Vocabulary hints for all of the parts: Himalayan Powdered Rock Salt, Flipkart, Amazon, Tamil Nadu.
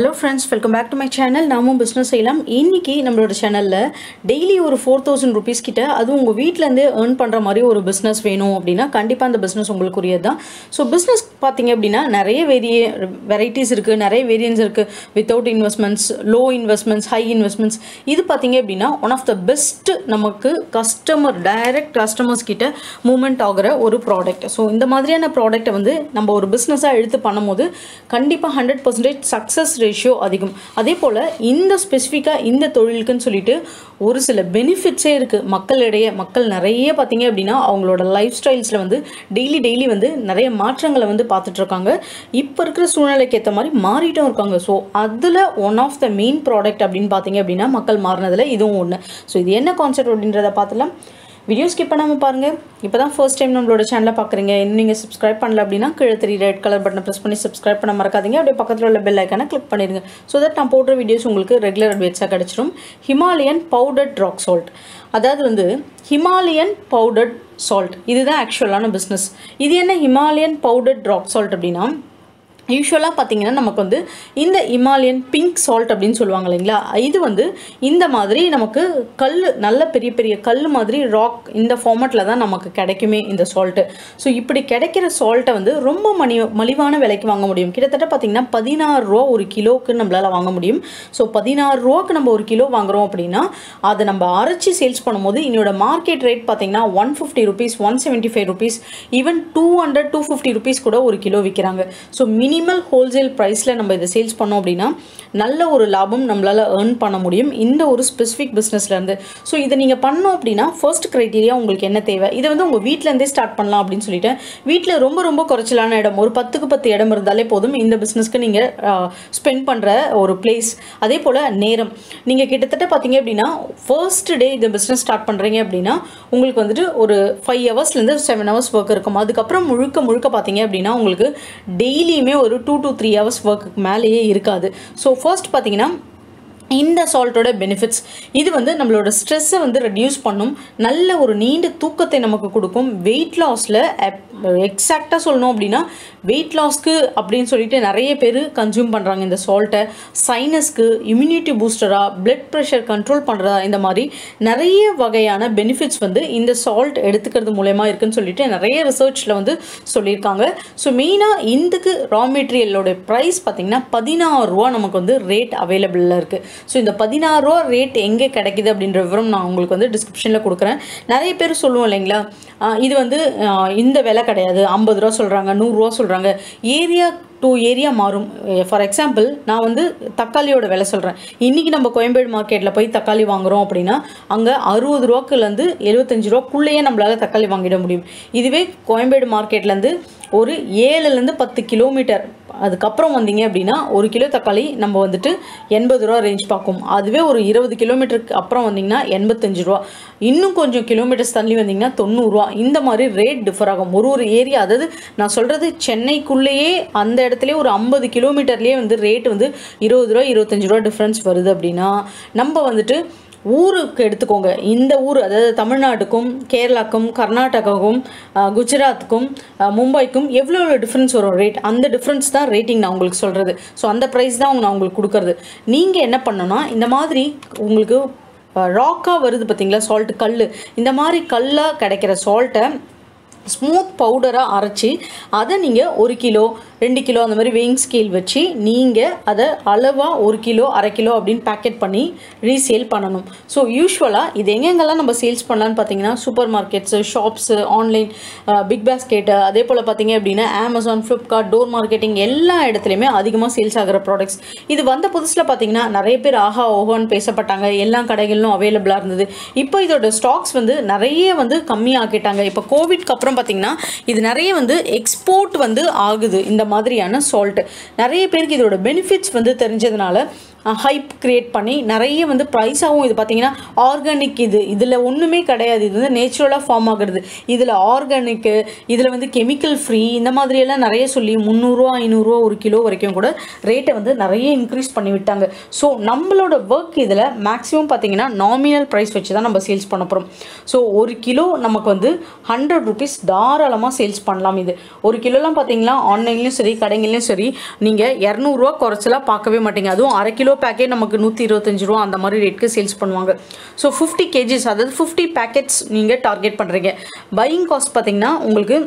Hello friends welcome back to my channel नामू business इनकी number channel daily और 4000 rupees किट अदु उंगा वीट्ल इरुंदे अर्न पण्ण मारी और बिजनेस वेणुम अप्पडिना कंडिप्पा अंद बिजनेस उंगलुक्कुरियदु दान सो बिजनेस पार्थिंगा अप्पडिना नरेय वेराइटीज इरुक्कु नरेय वेरिएंट्स इरुक्कु without investments low investments high investments इदु पार्थिंगा अप्पडिना वन ऑफ द बेस्ट नमक्कु कस्टमर डायरेक्ट कस्टमर्स किट मूवमेंट आगुற ஒரு प्रोडक्ट सो இந்த மாதிரியான ப்ராடக்ட் வந்து நம்ம ஒரு பிசினஸா எடுத்து பண்ணும்போது கண்டிப்பா 100% சக்சஸ் रेशियो अधिकम अदेपोल इंद स्पेसिफिका इंद तोळिलुक्कुनु सोल्लिट्टु ओरु सिल बेनिफिट्स इरुक्कु मक्कलिडैये मक्कल नरेय पार्त्तींगा अप्पडिना अवंगलोड लाइफ स्टाइल्सல வந்து डेली डेली வந்து நிறைய மாற்றங்களை வந்து பார்த்துட்டு இருக்காங்க இப்போ இருக்கிற சூழ்நிலைக்கு ஏத்த மாதிரி மாறிட்டே இருக்காங்க சோ அதுல one of the main product அப்படினு பாத்தீங்க அப்படினா மக்கள் மாறனதுல இதுவும் ஒன்னு சோ இது என்ன கான்செப்ட் அப்படின்றத பார்த்தலாம் वीडियो स्किप பண்ணாம பாருங்க இப்போதான் फर्स्ट टाइम நம்மளோட சேனலை பார்க்குறீங்க இன்னும் நீங்க Subscribe பண்ணல அப்படினா கீழ தெரிய ரெட் கலர் பட்டனை பிரஸ் பண்ணி Subscribe பண்ண மறக்காதீங்க அப்படியே பக்கத்துல உள்ள bell icon-ஐ click பண்ணிடுங்க so that நான் போடுற வீடியோஸ் உங்களுக்கு ரெகுலர் அப்டேட்ஸா கிடைச்சிரும் Himalayan Powdered Rock Salt அதாவது வந்து Himalayan Powdered Salt இதுதான் ஆக்சுவலான பிசினஸ் இது என்ன Himalayan Powdered Rock Salt அப்படினா யூஷுவலா பாத்தீங்கன்னா நமக்கு வந்து இந்த ஹிமாலயன் பிங்க் சால்ட் அப்படினு சொல்வாங்கங்களா இது வந்து இந்த மாதிரி நமக்கு கல் நல்ல பெரிய பெரிய கல் மாதிரி ராக் இந்த ஃபார்மட்ல தான் நமக்கு கிடைக்குமே இந்த சால்ட் சோ இப்படி கிடைக்கிற சால்ட்டை வந்து ரொம்ப மலிவான விலைக்கு வாங்க முடியும் கிட்டத்தட்ட பாத்தீங்கன்னா 16 ரூபாய் ஒரு கிலோக்கு நம்மளால வாங்க முடியும் சோ 16 ரூபாய்க்கு நம்ம ஒரு கிலோ வாங்குறோம் அப்படினா அது நம்ம அரைச்சி சேல்ஸ் பண்ணும்போது இன்னோட மார்க்கெட் ரேட் பாத்தீங்கன்னா 150 ரூபீஸ் 175 ரூபீஸ் ஈவன் 200 250 ரூபீஸ் கூட ஒரு கிலோ விக்கறாங்க so mini minimal wholesale price நம்ம இத சேல்ஸ் பண்ணோம் அப்படினா நல்ல ஒரு லாபம் நம்மளால earn பண்ண முடியும் இந்த ஒரு ஸ்பெசிபிக் பிசினஸ்ல இருந்து சோ இத நீங்க பண்ணனும் அப்படினா ஃபர்ஸ்ட் கிரைட்டீரியா உங்களுக்கு என்ன தேவை இது வந்து உங்க வீட்ல இருந்தே ஸ்டார்ட் பண்ணலாம் அப்படினு சொல்லிட்டேன் வீட்ல ரொம்ப ரொம்ப குறச்சலான இடம் ஒரு 10 க்கு 10 இடம் இருந்தாலே போதும் இந்த பிசினஸ்க்கு நீங்க ஸ்பெண்ட் பண்ற ஒரு பிளேஸ் அதேபோல நேரம் நீங்க கிட்டத்தட்ட பாத்தீங்க அப்படினா ஃபர்ஸ்ட் டே இந்த பிசினஸ் ஸ்டார்ட் பண்றீங்க அப்படினா உங்களுக்கு வந்துட்டு ஒரு 5 hours ல இருந்து 7 hours work இருக்கும் அதுக்கு அப்புறம் முழுக்க பாத்தீங்க அப்படினா உங்களுக்கு டெய்லியுமே 2 to 3 hours work மேலயே இருக்காது சோ ஃபர்ஸ்ட் பாத்தீங்கன்னா இந்த சால்ட்டோட பெனிஃபிட்ஸ் இது வந்து நம்மளோட ஸ்ட்ரெஸ் வந்து ரெடியூஸ் பண்ணும் நல்ல ஒரு நீண்ட தூக்கத்தை நமக்கு கொடுக்கும் weight loss-ல எக்ஸாக்ட்டா சொல்லணும் அப்படினா weight loss-க்கு அப்படினு சொல்லிட்டு நிறைய பேர் கன்சூம் பண்றாங்க இந்த சால்ட்டை சைனஸ்க்கு immunity booster-ஆ blood pressure control பண்றதா இந்த மாதிரி நிறைய வகையான பெனிஃபிட்ஸ் வந்து இந்த சால்ட் எடுத்துக்கிறது மூலமா இருக்குன்னு சொல்லிட்டு நிறைய ரிசர்ச்ல வந்து சொல்லிருக்காங்க சோ மெயினா இந்தக்கு ரா மெட்டீரியலோட பிரைஸ் பாத்தீங்கன்னா 16 ரூபாய் நமக்கு வந்து ரேட் அவேலபிளா இருக்கு சோ இந்த 16 ரூபாய் ரேட் எங்க கிடைக்குது அப்படிங்கற விவரம் நான் உங்களுக்கு வந்து டிஸ்கிரிப்ஷன்ல கொடுக்கிறேன் நிறைய பேர் சொல்லுவீங்களா இது வந்து இந்த விலை கிடையாது 50 ரூபாய் சொல்றாங்க 100 ரூபாய் சொல்றாங்க ஏரியா टू एरिया मारूम फॉर एक्साम्पल ना वो तकालियोड वेला सोल्रेन इन्नीकी नम्म कोयंबेड मार्केट्ल पोई तकाली वांगुरोम अप्पडिना अंगे 60 रुपैयिल इरुंदु 75 रुपैयिलुक्कुल्लैये नम्मलाल तकाली वांगिड मुडियुम इदुवे कोयंबेड मार्केट्ल इरुंदु ओरु 7 ल इरुंदु 10 किलोमीटर अदुक्कप्परम वंदींगे अप्पडिना ओरु किलो तकाली नम्म वंदुट्टु 80 रुपैय रेंज पाक्कुम अदुवे ओरु 20 किलोमीटरुक्कु अप्परम वंदींगना 85 रुपैय इन्नुम कोंजम किलोमीटर्स तल्ली वंदींगना 90 रुपैय इंद मारी रेट डिफर आगुम ओरु ओरु एरिया अदावदु नान सोल्றது சென்னைக்குள்ளேயே அந்த இடத்துலயே ஒரு 50 கிலோமீட்டர்லயே வந்து ரேட் வந்து 20 ரூபாய் 25 ரூபாய் டிஃபரன்ஸ் வருது அப்படினா நம்ம வந்துட்டு ஊருக்கு எடுத்துக்கோங்க இந்த ஊர் அதாவது தமிழ்நாடுக்கும் கேரளாக்கும் கர்நாடகாவுக்கும் குஜராத்துக்கும் மும்பைக்கும் எவ்வளவு டிஃபரன்ஸ் வரும் ரேட் அந்த டிஃபரன்ஸ் தான் ரேட்டிங் நான் உங்களுக்கு சொல்றது சோ அந்த பிரைஸ் தான் நான் உங்களுக்கு கொடுக்கிறது நீங்க என்ன பண்ணனும்னா இந்த மாதிரி உங்களுக்கு ராக்கா வருது பாத்தீங்களா சால்ட் கல்லு இந்த மாதிரி கல்லா கிடைக்கிற சால்ட்டை ஸ்மூத் பவுடரா அரைச்சி அத நீங்க 1 கிலோ 2 கிலோ அந்த மாதிரி weighing scale வச்சி நீங்க அத அளவா 1 கிலோ ½ கிலோ அப்படிን பாக்கெட் பண்ணி ரீசேல் பண்ணனும் சோ யூசுவலா இது எங்கெங்கலாம் நம்ம சேல்ஸ் பண்ணலாம்னு பாத்தீங்கன்னா supermarkets shops online big basket அதேபோல பாத்தீங்க அப்படினா Amazon Flipkart டோர் மார்க்கெட்டிங் எல்லா இடத்துலயுமே அதிகமா சேல்ஸ் ஆகுற products இது வந்த புதுசுல பாத்தீங்கன்னா நிறைய பேர் ஆஹா ஓஹோன்னு பேசப்பட்டாங்க எல்லா கடைகளிலும் அவேலபிளா இருந்தது இப்போ இதோட ஸ்டாக்ஸ் வந்து நிறைய வந்து கம்மியாக்கிட்டாங்க இப்போ கோவிட்க்கு அப்புறம் பாத்தீங்கன்னா இது நிறைய வந்து எக்ஸ்போர்ட் வந்து ஆகுது இந்த மாதிரியான சால்ட் நிறைய பேருக்கு இதோட பெனிஃபிட்ஸ் வந்து தெரிஞ்சதனால ஹைப் கிரியேட் பண்ணி நிறைய வந்து பிரைஸாவும் இது பாத்தீங்கன்னா ஆர்கானிக் இது இதுல ஒண்ணுமே கிடையாது இது வந்து நேச்சுரலா ஃபார்ம் ஆகிறது இதுல ஆர்கானிக் இதுல வந்து கெமிக்கல் ஃப்ரீ இந்த மாதிரி எல்லாம் நிறைய சொல்லி 300 ரூபாய் 500 ரூபாய் ஒரு கிலோ வரைக்கும் கூட ரேட் வந்து நிறைய இன்கிரீஸ் பண்ணி விட்டாங்க சோ நம்மளோட வர்க் இதுல மேக்ஸिमम பாத்தீங்கன்னா நாமினல் பிரைஸ் வெச்சு தான் நம்ம சேல்ஸ் பண்ணப் போறோம் சோ 1 கிலோ நமக்கு வந்து 100 ரூபாய் தாராளமா சேல்ஸ் பண்ணலாம் இது 1 கிலோலாம் பாத்தீங்கன்னா ஆன்லைன்லயும் சரி கடைங்கலயும் சரி நீங்க 200 ரூபாய் குறைச்சல பார்க்கவே மாட்டீங்க அதுவும் 1/2 கிலோ पैकेट நமக்கு 125 ரூபாய் அந்த மாதிரி ரேட்க்கு சேல்ஸ் பண்ணுவாங்க சோ 50 kgs அதாவது 50 packets நீங்க டார்கெட் பண்றீங்க buying cost பாத்தீங்கன்னா உங்களுக்கு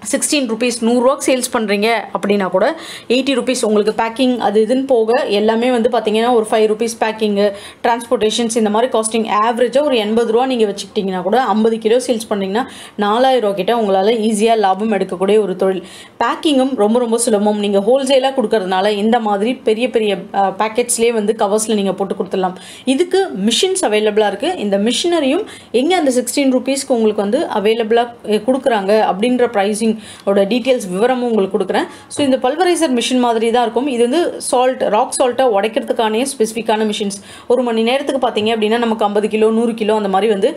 16 rupees 100 ரூபாய்க்கு சேல்ஸ் பண்றீங்க அப்படினா கூட 80 rupees உங்களுக்கு பேக்கிங் அது இதுன்னு போக எல்லாமே வந்து பாத்தீங்கன்னா ஒரு 5 rupees பேக்கிங் டிரான்ஸ்போர்ட்டேஷன்ஸ் இந்த மாதிரி காஸ்டிங் एवरेज ஒரு 80 ரூபாய் நீங்க வெச்சிட்டீங்கனா கூட 50 கிலோ சேல்ஸ் பண்ணீங்கனா 4000 ரூபாய் கிட்ட உங்களால ஈஸியா லாபம் எடுக்க கூடிய ஒரு தொழில் பேக்கிங்கும் ரொம்ப ரொம்ப சுலபம் நீங்க ஹோல்சேலா குடுக்குறதுனால இந்த மாதிரி பெரிய பெரிய பாக்கெட்ஸ்லயே வந்து கவர்ஸ்ல நீங்க போட்டு கொடுத்துறலாம் இதுக்கு மிஷின்ஸ் அவேலபிளா இருக்கு இந்த மிஷினரியும் எங்க அந்த 16 rupeesக்கு உங்களுக்கு வந்து அவேலபிளா குடுக்குறாங்க அப்படிங்கற பிரைஸ் ஓட டீடைல்ஸ் விவரமும் உங்களுக்கு கொடுக்கிறேன் சோ இந்த பல்வரைசர் மிஷின் மாதிரி தான் இருக்கும் இது வந்து salt rock salt உடைக்கிறதுக்கான ஸ்பெசிபிக்கான மிஷின்ஸ் ஒரு மணி நேரத்துக்கு பாத்தீங்க அப்படினா நமக்கு 50 கிலோ 100 கிலோ அந்த மாதிரி வந்து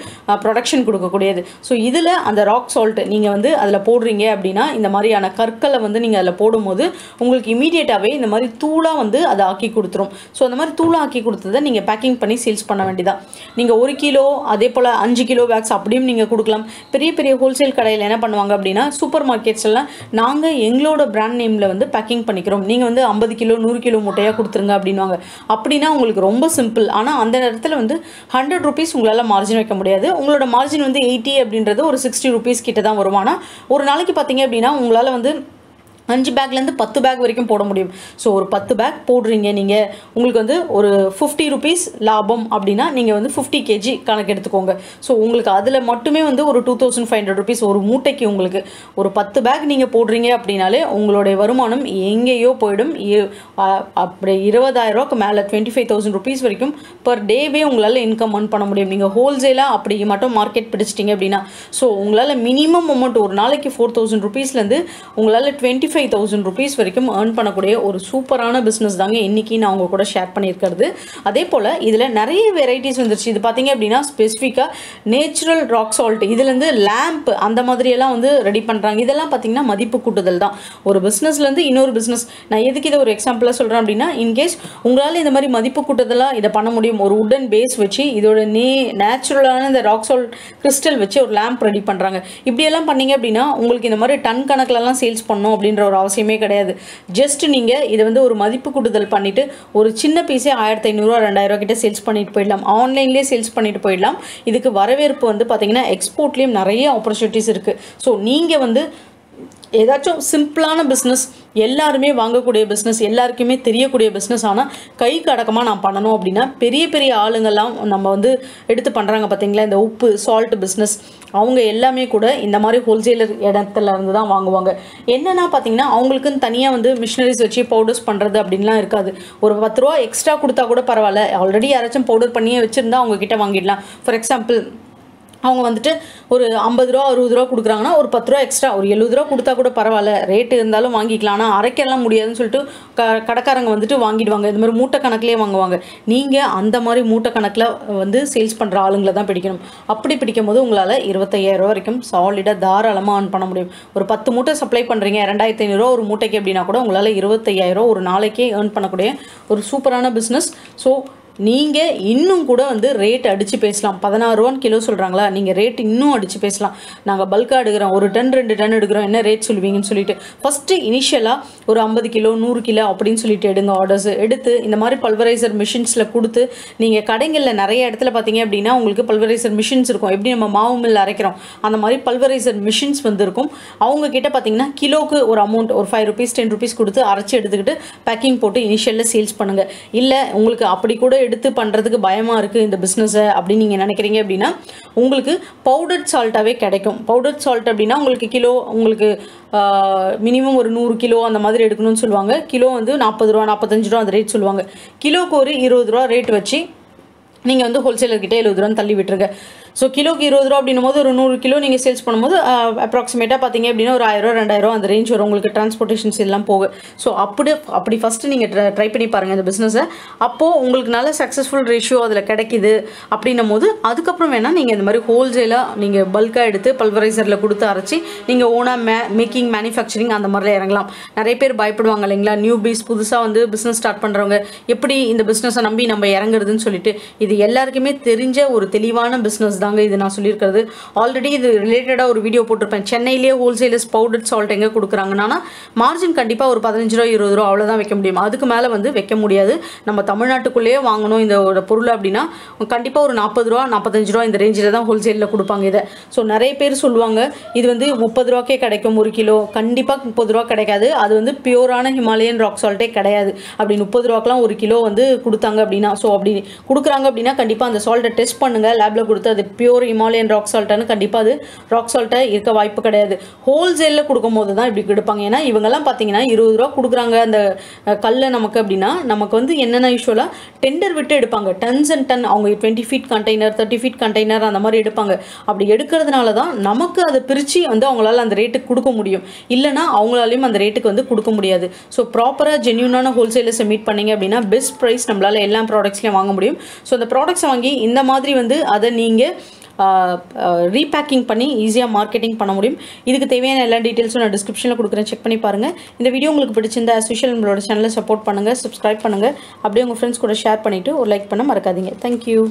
ப்ரொடக்ஷன் கொடுக்க கூடியது சோ இதுல அந்த rock salt நீங்க வந்து அதல போடுறீங்க அப்படினா இந்த மாதிரியான கற்களை வந்து நீங்க அதல போடும்போது உங்களுக்கு இமிடியேட்டாவே இந்த மாதிரி தூளா வந்து அத ஆக்கி கொடுத்துரும் சோ அந்த மாதிரி தூளா ஆக்கி கொடுத்தத நீங்க பேக்கிங் பண்ணி சேல்ஸ் பண்ண வேண்டியதா நீங்க 1 கிலோ அதேபோல 5 கிலோ பேக்ஸ் அப்படியும் நீங்க கொடுக்கலாம் பெரிய பெரிய ஹோல்சேல் கடையில என்ன பண்ணுவாங்க அப்படினா சூப்பர் மார்க்கெட்ஸ் எல்லாம் நாங்க எங்களோட பிராண்ட் நேம்ல வந்து பேக்கிங் பண்ணிக்கிறோம் நீங்க வந்து 50 கிலோ 100 கிலோ மூட்டையா கொடுத்துருங்க அப்படினுவாங்க அப்படினா உங்களுக்கு ரொம்ப சிம்பிள் ஆனா அந்த நேரத்துல வந்து 100 ரூபீஸ் உங்களால மார்ஜின் வைக்க முடியாது உங்களோட மார்ஜின் வந்து 80 அப்படின்றது ஒரு 60 ரூபீஸ் கிட்ட தான் வரும் ஆனா ஒரு நாளைக்கு பாத்தீங்க அப்படினா உங்களால வந்து 5 பேக்ல இருந்து 10 பேக் வரைக்கும் போட முடியும் சோ ஒரு 10 பேக் போடுறீங்க நீங்க உங்களுக்கு வந்து ஒரு 50 ரூபீஸ் லாபம் அப்படினா நீங்க வந்து 50 kg கணக்கு எடுத்துக்கோங்க சோ உங்களுக்கு அதுல மட்டுமே வந்து ஒரு 2500 ரூபீஸ் ஒரு மூட்டைக்கு உங்களுக்கு ஒரு 10 பேக் நீங்க போடுறீங்க அப்படினாலே உங்களுடைய வருமானம் எங்கேயோ போய்டும் அப்படியே 20000 ரூபாய்க்கு மேல 25000 ரூபீஸ் வரைக்கும் per டேவே உங்களால இன்கம் earn பண்ண முடியும் நீங்க ஹோல்சேலா அப்படியே மட்டும் மார்க்கெட் பிடிச்சிட்டீங்க அப்படினா சோ உங்களால மினிமம் amount ஒரு நாளைக்கு 4000 ரூபீஸ்ல இருந்து உங்களால 25000 rupees வரைக்கும் earn பண்ணக்கூடிய ஒரு சூப்பரான business தாங்க இன்னைக்கு நான் உங்க கூட ஷேர் பண்ணியிருக்கிறது அதேபோல இதுல நிறைய varieties வந்துருச்சு இது பாத்தீங்க அப்படினா ஸ்பெசிபிக்கா நேச்சுரல் ராக் salt இதுல இருந்து லாம்ப் அந்த மாதிரி எல்லாம் வந்து ரெடி பண்றாங்க இதெல்லாம் பாத்தீங்கன்னா மதிப்பு கூட்டுதல் தான் ஒரு businessல இருந்து இன்னொரு business நான் எதுக்கு இத ஒரு எக்ஸாம்பிளா சொல்றேன் அப்படினா in case உங்களால இந்த மாதிரி மதிப்பு கூட்டுதலா இத பண்ண முடியும் ஒரு wooden base வச்சு இதோட நேச்சுரலான இந்த ராக் salt crystal வச்சு ஒரு லாம்ப் ரெடி பண்றாங்க இப்படி எல்லாம் பண்ணீங்க அப்படினா உங்களுக்கு இந்த மாதிரி டன் கணக்குல எல்லாம் சேல்ஸ் பண்ணனும் அப்படிங்கற அவசியமே கிடையாது ஜஸ்ட் நீங்க இது வந்து ஒரு மதிப்பு கூட்டுதல் பண்ணிட்டு ஒரு சின்ன பீஸே 1500 ரூபாய் 2000 ரூபாய் கிட்ட சேல்ஸ் பண்ணிட்டு போய்டலாம் ஆன்லைன்லயே சேல்ஸ் பண்ணிட்டு போய்டலாம் இதுக்கு வரவேற்பு வந்து பாத்தீங்கன்னா எக்ஸ்போர்ட்லயும் நிறைய ஆப்பர்சூனிட்டிஸ் இருக்கு சோ நீங்க வந்து ஏதாச்சும் சிம்பிளான business எல்லாருமே வாங்கக்கூடிய business எல்லாருக்குமே தெரியக்கூடிய business ஆனா கை கடகமா நான் பண்ணனும் அப்படினா பெரிய பெரிய ஆளுங்கள்லாம் நம்ம வந்து எடுத்து பண்றாங்க பாத்தீங்களா இந்த உப்பு salt business அவங்க எல்லாமே கூட இந்த மாதிரி ஹோல்சேலர் இடத்துல இருந்து தான் வாங்குவாங்க என்னன்னா பாத்தீங்கன்னா அவங்களுக்கு தனியா வந்து மிஷனரிஸ் வச்சு பவுடர்ஸ் பண்றது அப்படிலாம் இருக்காது ஒரு 10 ரூபாய் எக்ஸ்ட்ரா கொடுத்தா கூட பரவாயில்லை ஆல்ரெடி யாராச்சும் பவுடர் பண்ணியே வச்சிருந்தா அவங்க கிட்ட வாங்கிடலாம் ஃபார் எக்ஸாம்பிள் அவங்க வந்துட்டு ஒரு 50 ரூபாய் 60 ரூபாய் குடுக்குறாங்கன்னா ஒரு 10 ரூபாய் எக்ஸ்ட்ரா ஒரு 70 ரூபாய் கொடுத்தா கூட பரவாயில்லை ரேட் இருந்தாலும் வாங்கிக்கலாம் ஆனா அரைக்கலாம் முடியாதுன்னு சொல்லிட்டு கடக்காரங்க வந்துட்டு வாங்கிடுவாங்க இந்த மாதிரி மூட்டை கணக்கிலே வாங்குவாங்க நீங்க அந்த மாதிரி மூட்டை கணக்குல வந்து சேல்ஸ் பண்ற ஆளுங்களை தான் பிடிக்கணும் அப்படி பிடிக்கும்போது உங்களால 25000 ரூபாய் வரைக்கும் சாலிடா தாராளமா earn பண்ண முடியும் ஒரு 10 மூட்டை சப்ளை பண்றீங்க 2500 ரூபாய் ஒரு மூட்டைக்கு அப்படினா கூட உங்களால 25000 ரூபாய் ஒரு நாளைக்கே earn பண்ணக்கூடிய ஒரு சூப்பரான business சோ நீங்க இன்னும் கூட வந்து ரேட் அடிச்சு பேசலாம் 16 ரூபாய் கிலோ சொல்றாங்களா நீங்க ரேட் இன்னும் அடிச்சு பேசலாம் நாங்க பல்கா எடுக்கறோம் ஒரு டன் 2 டன் எடுக்கறோம் என்ன ரேட் சொல்வீங்கன்னு சொல்லிட்டு ஃபர்ஸ்ட் இனிஷியலா ஒரு 50 கிலோ 100 கிலோ அப்படினு சொல்லிட்டு எடுங்க ஆர்டர்ஸ் எடுத்து இந்த மாதிரி பல்வரைசர் மிஷின்ஸ்ல கொடுத்து நீங்க கடைங்கள்ல நிறைய இடத்துல பாத்தீங்க அப்படினா உங்களுக்கு பல்வரைசர் மிஷின்ஸ் இருக்கும் எப்படி நம்ம மாவு மில்ல அரைக்கிறோம் அந்த மாதிரி பல்வரைசர் மிஷின்ஸ் வந்திருக்கும் அவங்க கிட்ட பாத்தீங்கன்னா கிலோக்கு ஒரு அமௌண்ட் ஒரு 5 ரூபாய் 10 ரூபாய் கொடுத்து அரைச்சு எடுத்துக்கிட்டு பேக்கிங் போட்டு இனிஷியல்ல சேல்ஸ் பண்ணுங்க இல்ல உங்களுக்கு அப்படி கூட எடுத்து பண்றதுக்கு பயமா இருக்கு இந்த business அப்படி நீங்க நினைக்கிறீங்க அப்படினா உங்களுக்கு powdered saltவே கிடைக்கும் powdered salt அப்படினா உங்களுக்கு கிலோ உங்களுக்கு மினிமம் ஒரு 100 கிலோ அந்த மாதிரி எடுக்கணும்னு சொல்வாங்க கிலோ வந்து 40 ரூபாய் 45 ரூபாய் அந்த ரேட் சொல்வாங்க கிலோக்கு ஒரு 20 ரூபாய் ரேட் வச்சி நீங்க வந்து ஹோல்சேலர் கிட்ட 70 ரூபாய் தள்ளி விட்டுருங்க So kilo ki 20 ரூபாய் அப்படினும் போது ஒரு 100 கிலோ நீங்க சேல்ஸ் பண்ணும்போது அப்ராக்ஸிமேட்டா பாத்தீங்க அப்படினா ஒரு 1000 2000 அந்த ரேஞ்ச் வரும் உங்களுக்கு டிரான்ஸ்போர்ட்டேஷன்ஸ் எல்லாம் போக. சோ அப்படி ஃபர்ஸ்ட் நீங்க ட்ரை பண்ணி பாருங்க இந்த பிசினஸ். அப்போ உங்களுக்கு நல்ல சக்சஸ்ஃபுல் ரேஷியோ அதுல கிடைக்குது அப்படினும் போது அதுக்கு அப்புறம் வேணா நீங்க இந்த மாதிரி ஹோல்சேலா நீங்க பல்கா எடுத்து பல்வரைசர்ல கொடுத்து அரைச்சி நீங்க ஓனா மேக்கிங் manufacturing அந்த மாதிரி இறங்கலாம். நிறைய பேர் பயப்படுவாங்க இல்லையா நியூபீஸ் புதுசா வந்து பிசினஸ் ஸ்டார்ட் பண்றவங்க எப்படி இந்த பிசினஸை நம்பி நம்ம இறங்குறதுன்னு சொல்லிட்டு இது எல்லாருக்குமே தெரிஞ்ச ஒரு தெளிவான பிசினஸ் தாங்க இது நான் சொல்லியிருக்கிறது. ஆல்ரெடி இது ரிலேட்டடா ஒரு வீடியோ போட்டுருப்பேன். சென்னையிலேயே ஹோல்சேலர்ஸ் பவுடர் சால்ட் எங்க கொடுக்குறாங்கன்னா மார்ஜின் கண்டிப்பா ஒரு 15 ரூபா 20 ரூபா அவ்வளவுதான் வைக்க முடியும். அதுக்கு மேல வந்து வைக்க முடியாது. நம்ம தமிழ்நாட்டுக்குள்ளேயே வாங்கணும் இந்த பொருள் அப்படின்னா கண்டிப்பா ஒரு 40 ரூபா 45 ரூபா இந்த ரேஞ்சில தான் ஹோல்சேல்ல கொடுப்பாங்க இதை. ஸோ நிறைய பேர் சொல்லுவாங்க இது வந்து 30 ரூபாக்கே கிடைக்கும் ஒரு கிலோ. கண்டிப்பாக 30 ரூபா கிடைக்காது. அது வந்து பியூரான ஹிமாலயன் ராக் சால்ட்டே கிடையாது. அப்படி 30 ரூபாக்கெலாம் ஒரு கிலோ வந்து கொடுத்தாங்க அப்படின்னா ஸோ அப்படி கொடுக்குறாங்க அப்படின்னா கண்டிப்பாக அந்த சால்ட்டை டெஸ்ட் பண்ணுங்கள். லேபில் கொடுத்து அது பியூர் ஹிமாலயன் ராக் சால்ட்டானு கண்டிப்பாக அது ராக் சால்ட்டாக இருக்க வாய்ப்பு கிடையாது. ஹோல்சேலில் கொடுக்கும் போது தான் இப்படி கொடுப்பாங்க. ஏன்னா இவங்கெல்லாம் பார்த்தீங்கன்னா 20 ரூபா கொடுக்குறாங்க அந்த கல்லை நமக்கு அப்படின்னா நமக்கு வந்து என்னென்ன யூஸ்வலாக டெண்டர் விட்டு எடுப்பாங்க. டன்ஸ் அண்ட் டன் அவங்க 20 ஃபீட் கண்டெய்னர் 30 ஃபீட் கண்டெய்னர் அந்த மாதிரி எடுப்பாங்க. அப்படி எடுக்கிறதுனால தான் நமக்கு அதை பிரித்து வந்து அவங்களால அந்த ரேட்டுக்கு கொடுக்க முடியும். இல்லைனா அவங்களாலையும் அந்த ரேட்டுக்கு வந்து கொடுக்க முடியாது. ஸோ ப்ராப்பராக ஜென்யூனான ஹோல்சேலர்ஸை மீட் பண்ணிங்க அப்படின்னா பெஸ்ட் ப்ரைஸ் நம்மளால் எல்லா ப்ராடக்ட்ஸ்லையும் வாங்க முடியும். ஸோ அந்த ப்ராடக்ட்ஸை வாங்கி இந்த மாதிரி வந்து அதை நீங்கள் ரீபேக்கிங் பண்ணி ஈஸியாக மார்க்கெட்டிங் பண்ண முடியும். இதுக்கு தேவையான எல்லா டீட்டெயில்ஸும் நான் டிஸ்கிரிப்ஷனில் கொடுக்குறேன். செக் பண்ணி பாருங்கள். இந்த வீடியோ உங்களுக்கு பிடிச்சிருந்தா அஸ்யூஷுவல் நம்மளோட சேனலை சப்போர்ட் பண்ணுங்கள். சப்ஸ்கிரைப் பண்ணுங்கள். அப்படியே உங்கள் ஃப்ரெண்ட்ஸ் கூட ஷேர் பண்ணிவிட்டு ஒரு லைக் பண்ண மறக்காதீங்க. தேங்க்யூ.